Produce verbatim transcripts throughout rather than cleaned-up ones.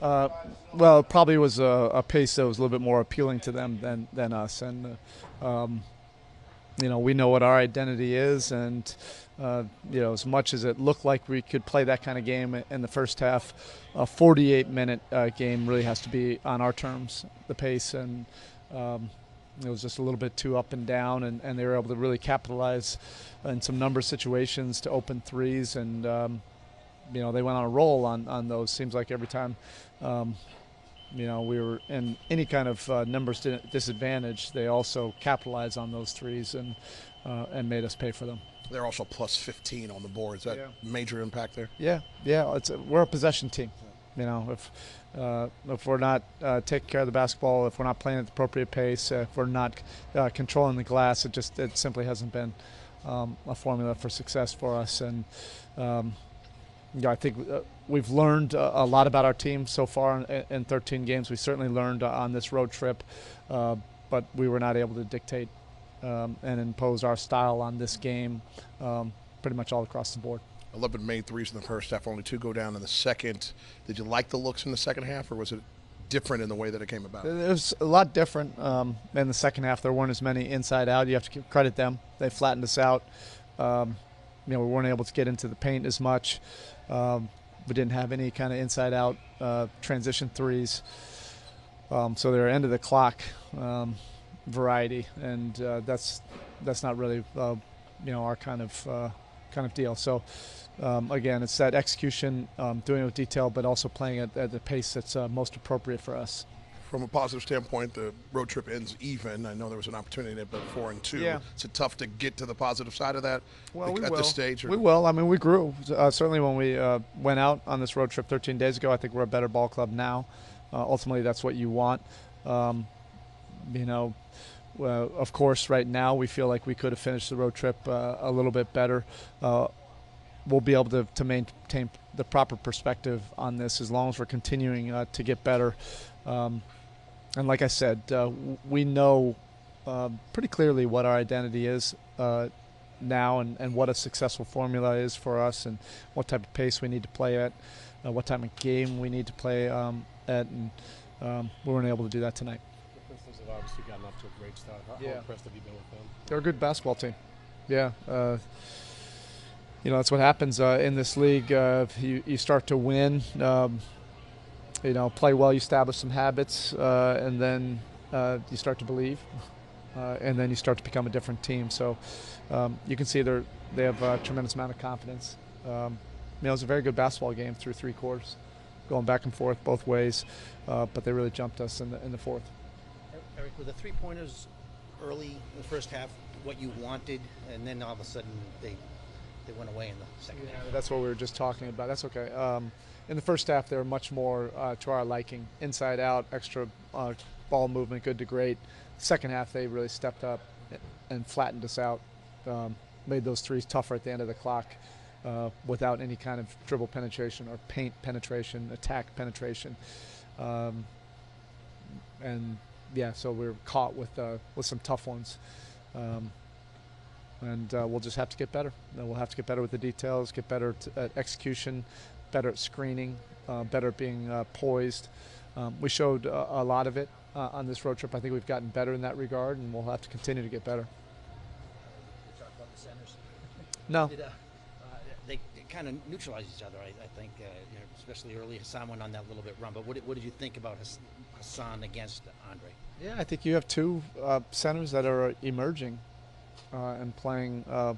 Uh, well, it probably was a, a pace that was a little bit more appealing to them than, than us. And, uh, um, you know, we know what our identity is. And, uh, you know, as much as it looked like we could play that kind of game in the first half, a forty-eight minute uh, game really has to be on our terms, the pace. And um, it was just a little bit too up and down. And, and they were able to really capitalize in some number of situations to open threes. And, um, you know, they went on a roll on, on those. Seems like every time, um, you know, we were in any kind of uh, numbers disadvantage, they also capitalized on those threes and uh, and made us pay for them. They're also plus fifteen on the board. Is that yeah. major impact there? Yeah, yeah. It's a, we're a possession team. You know, if uh, if we're not uh, taking care of the basketball, if we're not playing at the appropriate pace, uh, if we're not uh, controlling the glass, it just it simply hasn't been um, a formula for success for us. And um, you know, I think we've learned a lot about our team so far in thirteen games. We certainly learned on this road trip, uh, but we were not able to dictate um, and impose our style on this game um, pretty much all across the board. eleven made threes in the first half, only two go down in the second. Did you like the looks in the second half, or was it different in the way that it came about? It was a lot different um, in the second half. There weren't as many inside out. You have to credit them. They flattened us out. Um, you know, we weren't able to get into the paint as much. Um, we didn't have any kind of inside-out uh, transition threes, um, so they're end of the clock um, variety, and uh, that's that's not really uh, you know, our kind of uh, kind of deal. So um, again, it's that execution, um, doing it with detail, but also playing at, at the pace that's uh, most appropriate for us. From a positive standpoint, the road trip ends even. I know there was an opportunity to put four and two. Yeah. Is it tough to get to the positive side of that well, at this stage? Or? We will. I mean, we grew. Uh, certainly when we uh, went out on this road trip thirteen days ago, I think we're a better ball club now. Uh, ultimately, that's what you want. Um, you know, uh, of course, right now we feel like we could have finished the road trip uh, a little bit better. Uh, we'll be able to, to maintain the proper perspective on this as long as we're continuing uh, to get better. Um, And like I said, uh, we know uh, pretty clearly what our identity is uh, now, and, and what a successful formula is for us, and what type of pace we need to play at, uh, what type of game we need to play um, at, and um, we weren't able to do that tonight. The Pistons have obviously gotten off to a great start. How, yeah. how impressed have you been with them? They're a good basketball team. Yeah. Uh, you know, that's what happens uh, in this league. Uh, you, you start to win. Um, You know, play well, you establish some habits, uh, and then uh, you start to believe, uh, and then you start to become a different team. So um, you can see they're, they have a tremendous amount of confidence. Um, you know, it was a very good basketball game through three quarters, going back and forth both ways, uh, but they really jumped us in the, in the fourth. Eric, were the three-pointers early in the first half what you wanted, and then all of a sudden they... They went away in the second yeah, half. That's what we were just talking about. That's okay. Um, in the first half, they were much more uh, to our liking. Inside out, extra uh, ball movement, good to great. Second half, they really stepped up and flattened us out, um, made those threes tougher at the end of the clock uh, without any kind of dribble penetration or paint penetration, attack penetration. Um, and, yeah, so we were caught with, uh, with some tough ones. Um, And uh, we'll just have to get better. We'll have to get better with the details, get better t at execution, better at screening, uh, better at being uh, poised. Um, we showed uh, a lot of it uh, on this road trip. I think we've gotten better in that regard, and we'll have to continue to get better. You talk about the centers. No. Did, uh, uh, they they kind of neutralize each other, I, I think, uh, you know, especially early. Hassan went on that little bit run. But what did, what did you think about Hassan against Andre? Yeah, I think you have two uh, centers that are emerging. Uh, and playing uh,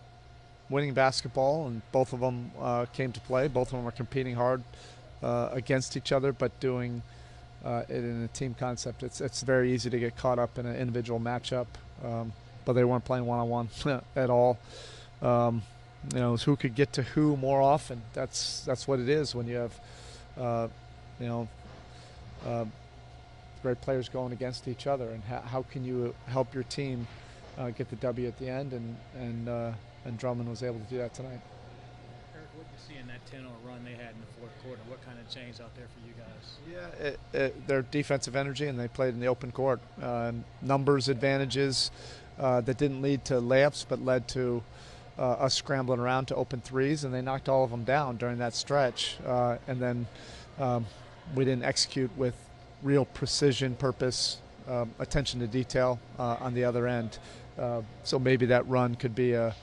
winning basketball, and both of them uh, came to play. Both of them are competing hard uh, against each other, but doing uh, it in a team concept. It's it's very easy to get caught up in an individual matchup, um, but they weren't playing one-on-one at all. Um, you know, it was who could get to who more often. That's that's what it is when you have uh, you know uh, great players going against each other, and how, how can you help your team Uh, get the W at the end, and and uh, and Drummond was able to do that tonight. Eric, what did you see in that ten oh run they had in the fourth quarter? What kind of change out there for you guys? Yeah, it, it, their defensive energy, and they played in the open court. Uh, numbers advantages uh, that didn't lead to layups, but led to uh, us scrambling around to open threes, and they knocked all of them down during that stretch. Uh, and then um, we didn't execute with real precision, purpose, um, attention to detail uh, on the other end. Uh, so maybe that run could be a,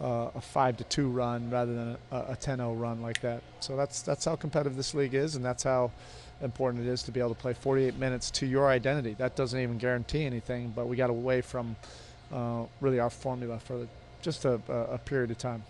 uh, a five to two run rather than a ten oh run like that. So that's that's how competitive this league is, and that's how important it is to be able to play forty-eight minutes to your identity. That doesn't even guarantee anything, but we got away from uh, really our formula for the, just a, a period of time.